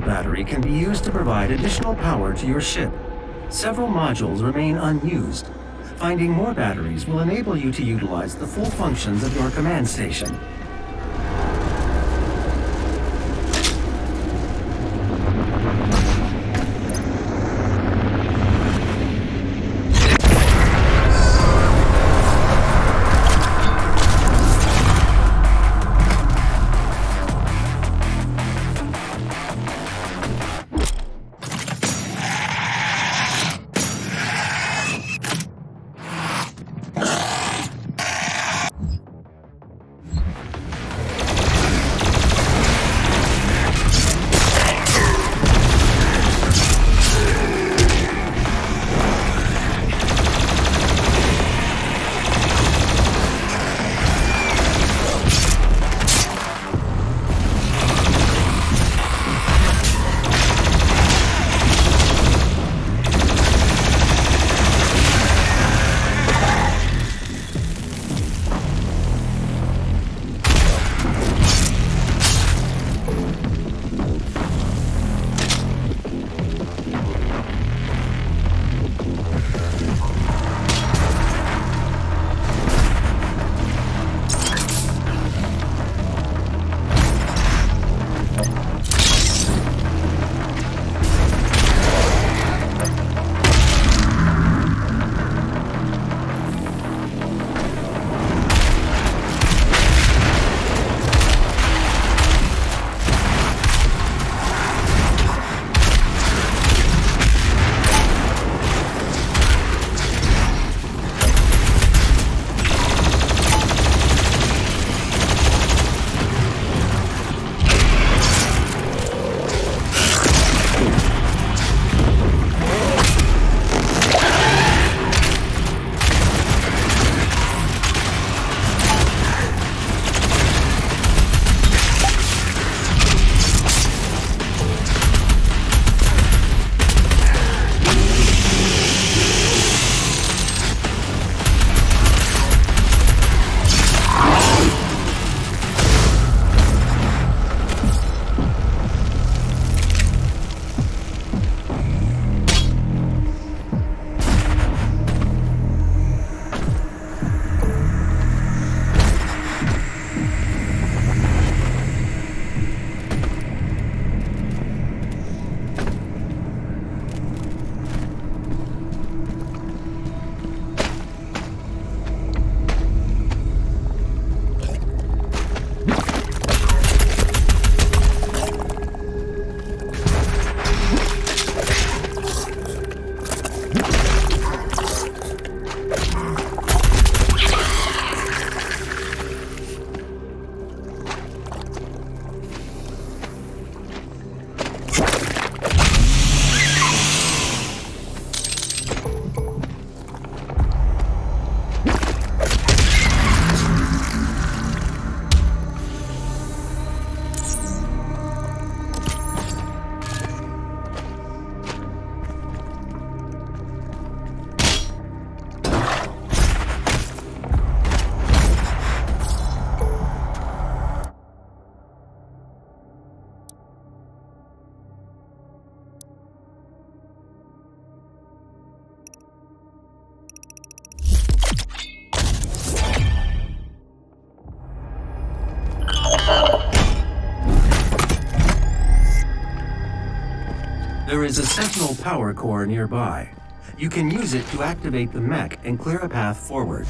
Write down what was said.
diesel battery can be used to provide additional power to your ship. Several modules remain unused. Finding more batteries will enable you to utilize the full functions of your command station. There is a Sentinel power core nearby. You can use it to activate the mech and clear a path forward.